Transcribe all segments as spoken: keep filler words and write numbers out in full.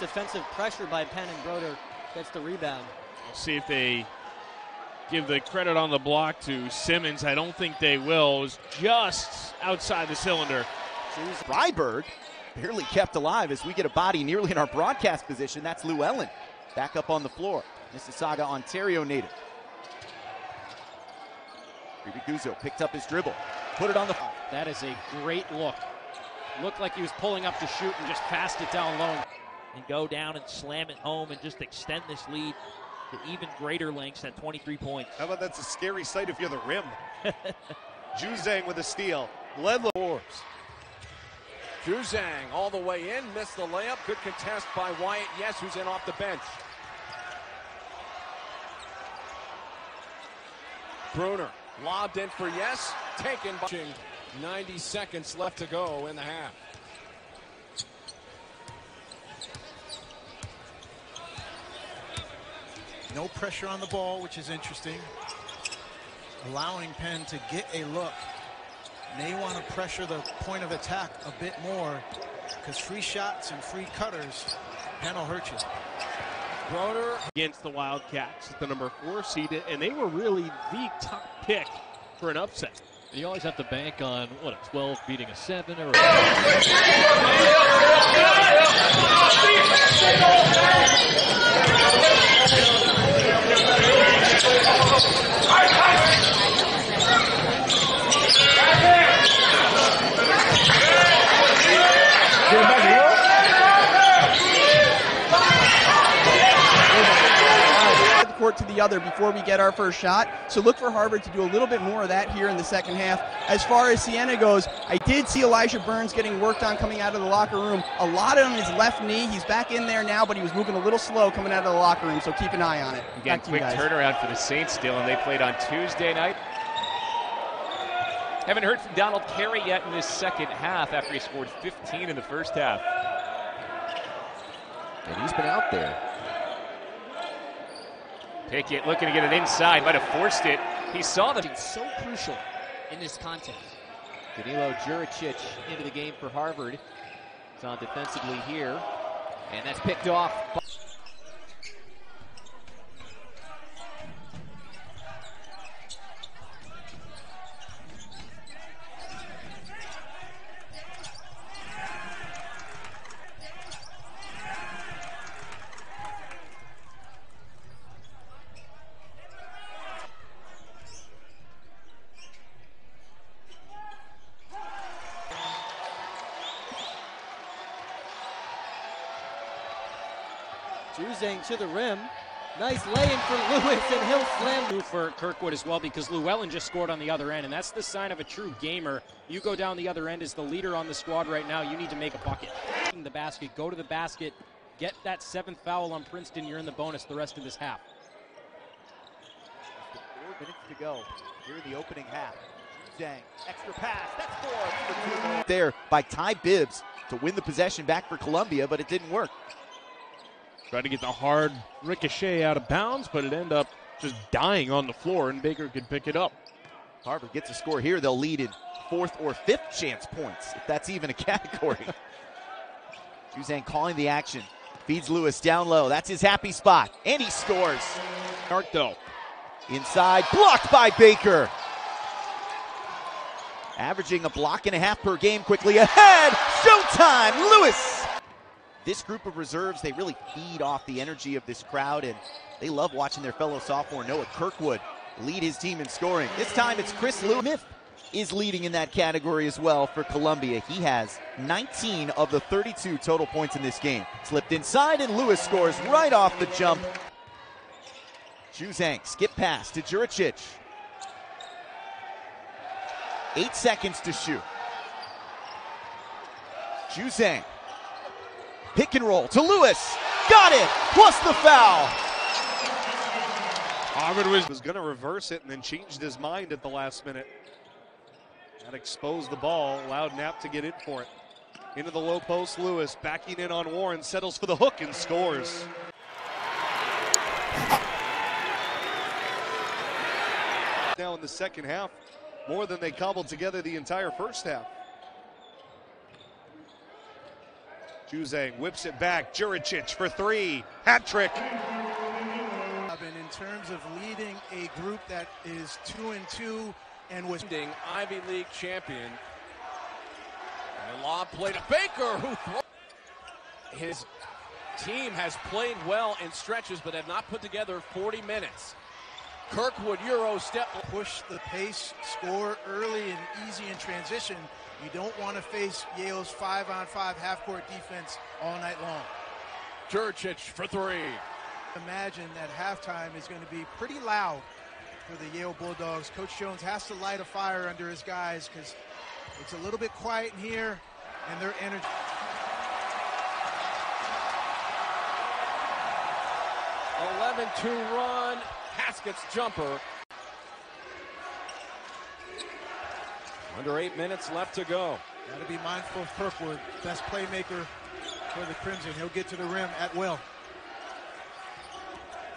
defensive pressure by Penn, and Broder gets the rebound. We'll see if they give the credit on the block to Simmons. I don't think they will. It was just outside the cylinder. Freiberg barely kept alive as we get a body nearly in our broadcast position. That's Llewellyn back up on the floor. Mississauga, Ontario native. Griguzzo picked up his dribble, put it on the... That is a great look. Looked like he was pulling up to shoot and just passed it down low. And go down and slam it home and just extend this lead to even greater lengths at twenty-three points. How about that's a scary sight if you're the rim. Juzang with a steal. Ledlum. Juzang all the way in, missed the layup. Good contest by Wyatt Yes, who's in off the bench. Bruner lobbed in for Yes, taken by... ninety seconds left to go in the half. No pressure on the ball, which is interesting. Allowing Penn to get a look. They want to pressure the point of attack a bit more, because free shots and free cutters, Penn will hurt you. Groder against the Wildcats at the number four seed, and they were really the top pick for an upset. You always have to bank on, what, a twelve beating a seven or a... to the other before we get our first shot. So look for Harvard to do a little bit more of that here in the second half. As far as Siena goes, I did see Elijah Burns getting worked on coming out of the locker room. A lot on his left knee. He's back in there now, but he was moving a little slow coming out of the locker room, so keep an eye on it. Again, quick turnaround for the Saints still, and they played on Tuesday night. Haven't heard from Donald Carey yet in this second half after he scored fifteen in the first half. And he's been out there. Pickett looking to get it inside, might have forced it. He saw the... It's so crucial in this contest. Danilo Juričić into the game for Harvard. It's on defensively here, and that's picked off. Juzang to the rim. Nice lay-in for Lewis, and he'll slam for Kirkwood as well, because Llewellyn just scored on the other end, and that's the sign of a true gamer. You go down the other end as the leader on the squad right now. You need to make a bucket. The basket, go to the basket, get that seventh foul on Princeton. You're in the bonus the rest of this half. Four minutes to go here in the opening half. Juzang, extra pass. That's four. There by Ty Bibbs to win the possession back for Columbia, but it didn't work. Tried to get the hard ricochet out of bounds, but it ended up just dying on the floor, and Baker could pick it up. Harvard gets a score here. They'll lead in fourth or fifth chance points, if that's even a category. Juzang calling the action. Feeds Lewis down low. That's his happy spot, and he scores. Hart, though. Inside, blocked by Baker. Averaging a block and a half per game, quickly ahead. Showtime, Lewis. This group of reserves, they really feed off the energy of this crowd, and they love watching their fellow sophomore Noah Kirkwood lead his team in scoring. This time it's Chris Lewis Smith is leading in that category as well for Columbia. He has nineteen of the thirty-two total points in this game. Slipped inside, and Lewis scores right off the jump. Juzang, skip pass to Juričić. Eight seconds to shoot. Juzang. Pick and roll to Lewis. Got it, plus the foul. Harvard was, was going to reverse it and then changed his mind at the last minute. That exposed the ball, allowed Knapp to get in for it. Into the low post, Lewis backing in on Warren, settles for the hook and scores. Now in the second half, more than they cobbled together the entire first half. Juzang whips it back. Juričić for three. Hat trick. And in terms of leading a group that is two and two and was Ivy League champion. And lob play to Baker, who his team has played well in stretches but have not put together forty minutes. Kirkwood Euro step. Push the pace, score early and easy in transition. You don't want to face Yale's five-on-five half-court defense all night long. Juričić for three. Imagine that halftime is going to be pretty loud for the Yale Bulldogs. Coach Jones has to light a fire under his guys because it's a little bit quiet in here and their energy. eleven two run. Haskins jumper. Under eight minutes left to go. Got to be mindful of Kirkwood, best playmaker for the Crimson. He'll get to the rim at will.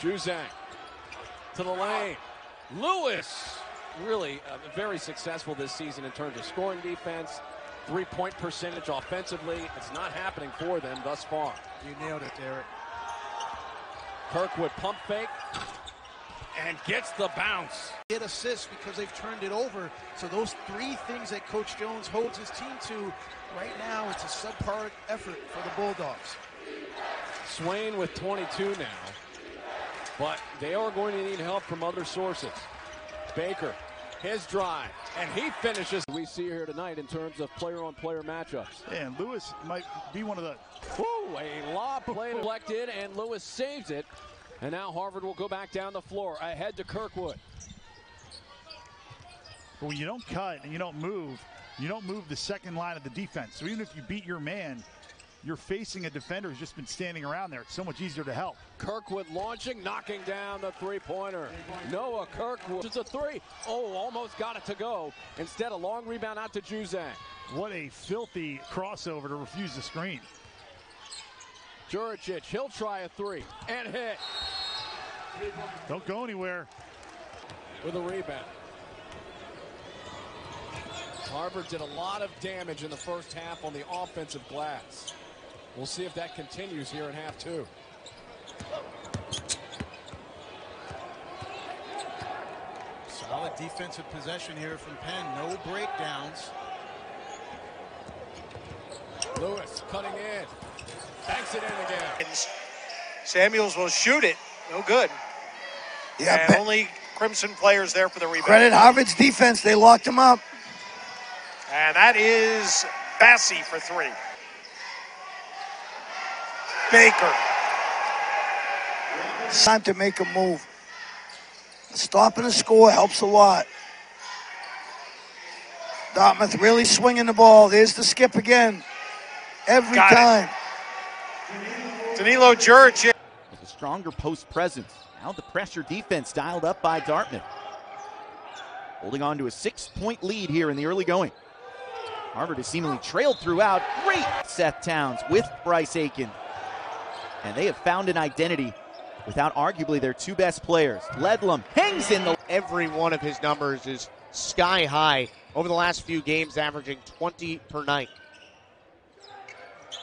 Juzang to the lane. Lewis really uh, very successful this season in terms of scoring defense, three-point percentage offensively. It's not happening for them thus far. You nailed it, Derek. Kirkwood pump fake. And gets the bounce. Get assists because they've turned it over. So those three things that Coach Jones holds his team to, right now it's a subpar effort for the Bulldogs. Swain with twenty-two now. But they are going to need help from other sources. Baker, his drive, and he finishes. We see here tonight in terms of player-on-player matchups. And Lewis might be one of the... Woo, a lob play deflected, and Lewis saves it. And now Harvard will go back down the floor, ahead to Kirkwood. Well, you don't cut and you don't move. You don't move the second line of the defense. So even if you beat your man, you're facing a defender who's just been standing around there. It's so much easier to help. Kirkwood launching, knocking down the three-pointer. Noah Kirkwood. It's a three. Oh, almost got it to go. Instead, a long rebound out to Juzang. What a filthy crossover to refuse the screen. Juričić, he'll try a three, and hit. Don't go anywhere. With a rebound. Harvard did a lot of damage in the first half on the offensive glass. We'll see if that continues here in half two. Solid defensive possession here from Penn. No breakdowns. Lewis cutting in. Banks it in again. And Samuels will shoot it. No good. Yeah, and only Crimson players there for the rebound. Credit Harvard's defense. They locked him up. And that is Bassey for three. Baker. It's time to make a move. Stopping the score helps a lot. Dartmouth really swinging the ball. There's the skip again. Every Got time. It. Danilo Juričić. With a stronger post presence. Now the pressure defense dialed up by Dartmouth. Holding on to a six-point lead here in the early going. Harvard has seemingly trailed throughout. Great Seth Towns with Bryce Aiken. And they have found an identity without arguably their two best players. Ledlum hangs in the... Every one of his numbers is sky high over the last few games, averaging twenty per night.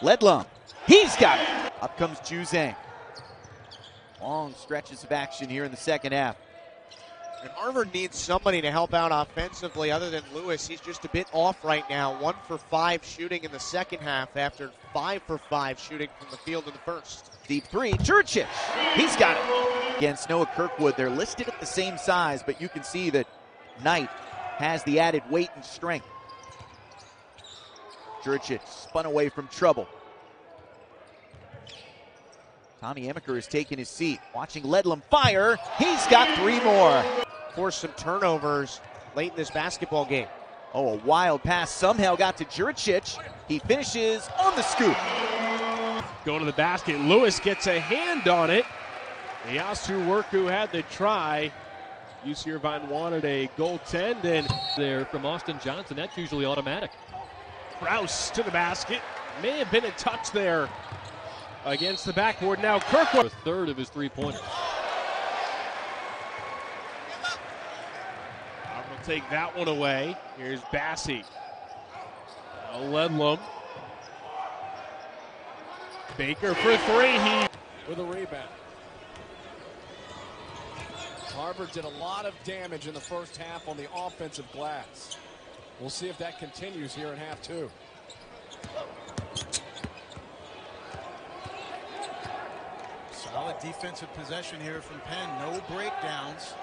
Ledlum. He's got it. Up comes Juzang. Long stretches of action here in the second half. And Harvard needs somebody to help out offensively other than Lewis. He's just a bit off right now. One for five shooting in the second half after five for five shooting from the field in the first. Deep three, Juričić. He's got it. Against Noah Kirkwood, they're listed at the same size, but you can see that Knight has the added weight and strength. Juričić spun away from trouble. Tommy Amaker has taken his seat, watching Ledlum fire. He's got three more. Forced some turnovers late in this basketball game. Oh, a wild pass somehow got to Juričić. He finishes on the scoop. Going to the basket. Lewis gets a hand on it. Yasu Worku had the try. U C Irvine wanted a goaltend, and there from Austin Johnson. That's usually automatic. Rouse to the basket. May have been in touch there. Against the backboard now, Kirkwood. A third of his three-pointers. Harvard will take that one away. Here's Bassey. Now Ledlum. Baker for three. He with a rebound. Harvard did a lot of damage in the first half on the offensive glass. We'll see if that continues here in half two. Solid defensive possession here from Penn. No breakdowns.